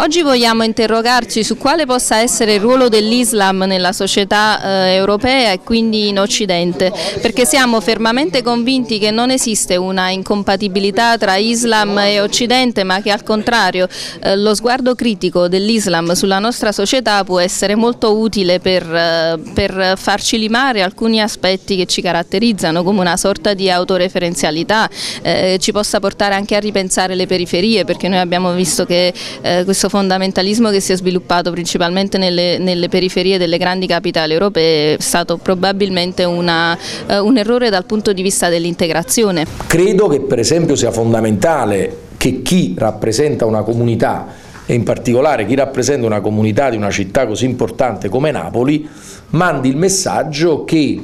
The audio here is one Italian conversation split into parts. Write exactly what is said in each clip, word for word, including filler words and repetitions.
Oggi vogliamo interrogarci su quale possa essere il ruolo dell'Islam nella società eh, europea e quindi in Occidente, perché siamo fermamente convinti che non esiste una incompatibilità tra Islam e Occidente, ma che al contrario eh, lo sguardo critico dell'Islam sulla nostra società può essere molto utile per, eh, per farci limare alcuni aspetti che ci caratterizzano, come una sorta di autoreferenzialità, eh, ci possa portare anche a ripensare le periferie, perché noi abbiamo visto che eh, questo fondamentalismo che si è sviluppato principalmente nelle, nelle periferie delle grandi capitali europee è stato probabilmente una, eh, un errore dal punto di vista dell'integrazione. Credo che per esempio sia fondamentale che chi rappresenta una comunità, e in particolare chi rappresenta una comunità di una città così importante come Napoli, mandi il messaggio che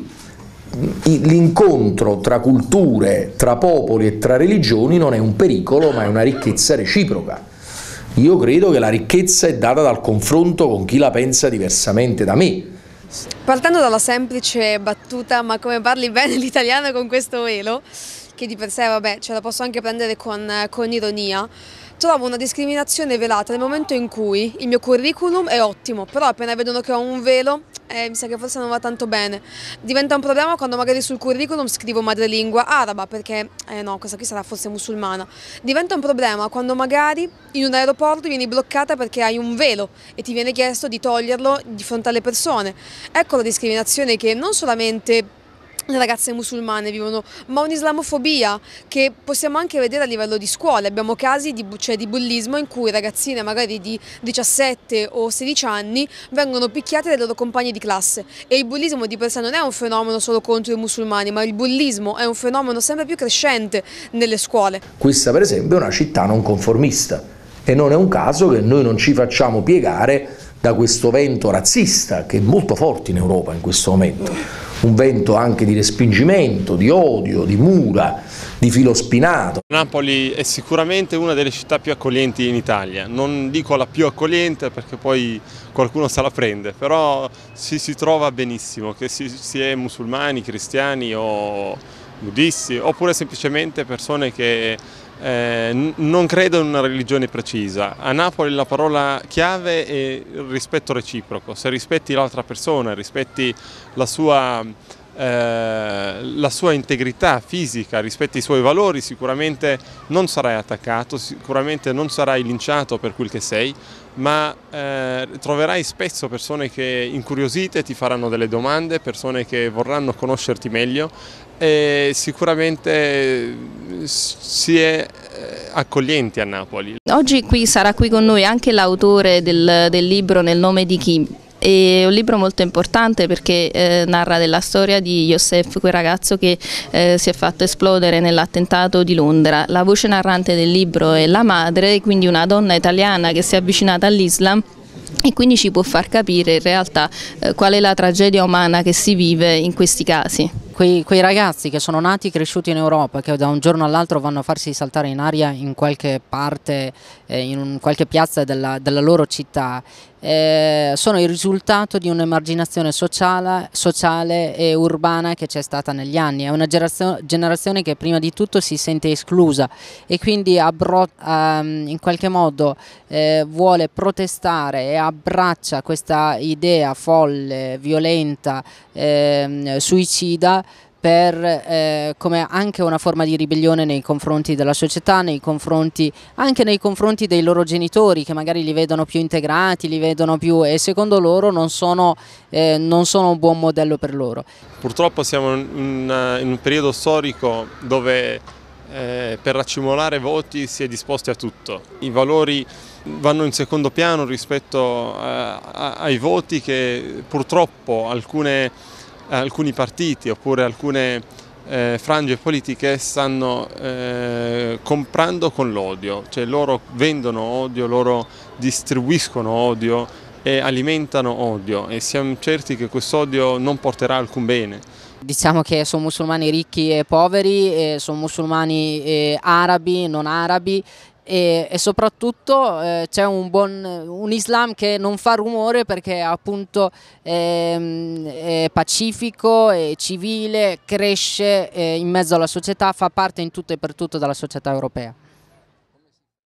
l'incontro tra culture, tra popoli e tra religioni non è un pericolo, ma è una ricchezza reciproca. Io credo che la ricchezza è data dal confronto con chi la pensa diversamente da me. Partendo dalla semplice battuta, ma come parli bene l'italiano con questo velo, che di per sé, vabbè, ce la posso anche prendere con, con ironia, trovo una discriminazione velata nel momento in cui il mio curriculum è ottimo, però appena vedono che ho un velo, eh, mi sa che forse non va tanto bene. Diventa un problema quando magari sul curriculum scrivo madrelingua araba, perché eh no, questa qui sarà forse musulmana. Diventa un problema quando magari in un aeroporto vieni bloccata perché hai un velo e ti viene chiesto di toglierlo di fronte alle persone. Ecco la discriminazione che non solamente le ragazze musulmane vivono, ma un'islamofobia che possiamo anche vedere a livello di scuole. Abbiamo casi di, cioè di bullismo in cui ragazzine magari di diciassette o sedici anni vengono picchiate dai loro compagni di classe, e il bullismo di per sé non è un fenomeno solo contro i musulmani, ma il bullismo è un fenomeno sempre più crescente nelle scuole. Questa per esempio è una città non conformista e non è un caso che noi non ci facciamo piegare da questo vento razzista che è molto forte in Europa in questo momento. Un vento anche di respingimento, di odio, di mura, di filo spinato. Napoli è sicuramente una delle città più accoglienti in Italia, non dico la più accogliente perché poi qualcuno se la prende, però si, si trova benissimo, che si, si è musulmani, cristiani o buddisti, oppure semplicemente persone che eh, non credono in una religione precisa. A Napoli la parola chiave è il rispetto reciproco, se rispetti l'altra persona, rispetti la sua, eh, la sua integrità fisica, rispetti i suoi valori, sicuramente non sarai attaccato, sicuramente non sarai linciato per quel che sei, ma eh, troverai spesso persone che incuriosite ti faranno delle domande, persone che vorranno conoscerti meglio, e sicuramente si è accoglienti a Napoli. Oggi qui sarà qui con noi anche l'autore del, del libro Nel nome di chi. È un libro molto importante perché eh, narra della storia di Youssef, quel ragazzo che eh, si è fatto esplodere nell'attentato di Londra. La voce narrante del libro è la madre, quindi una donna italiana che si è avvicinata all'Islam e quindi ci può far capire in realtà eh, qual è la tragedia umana che si vive in questi casi. Quei, quei ragazzi che sono nati e cresciuti in Europa, che da un giorno all'altro vanno a farsi saltare in aria in qualche parte, eh, in qualche piazza della, della loro città, eh, sono il risultato di un'emarginazione sociale, sociale e urbana che c'è stata negli anni. È una generazione che prima di tutto si sente esclusa e quindi abbro, ehm, in qualche modo eh, vuole protestare e abbronare abbraccia questa idea folle, violenta, eh, suicida, per, eh, come anche una forma di ribellione nei confronti della società, nei confronti, anche nei confronti dei loro genitori che magari li vedono più integrati, li vedono più, e secondo loro non sono, eh, non sono un buon modello per loro. Purtroppo siamo in, in un periodo storico dove eh, per raccimolare voti si è disposti a tutto. I valori vanno in secondo piano rispetto a, a, ai voti che purtroppo alcune, alcuni partiti oppure alcune eh, frange politiche stanno eh, comprando con l'odio, cioè loro vendono odio, loro distribuiscono odio e alimentano odio, e siamo certi che quest'odio non porterà alcun bene. Diciamo che sono musulmani ricchi e poveri, e sono musulmani eh, arabi, non arabi, E, e soprattutto eh, c'è un, un Islam che non fa rumore perché appunto ehm, è pacifico, è civile, cresce eh, in mezzo alla società, fa parte in tutto e per tutto della società europea.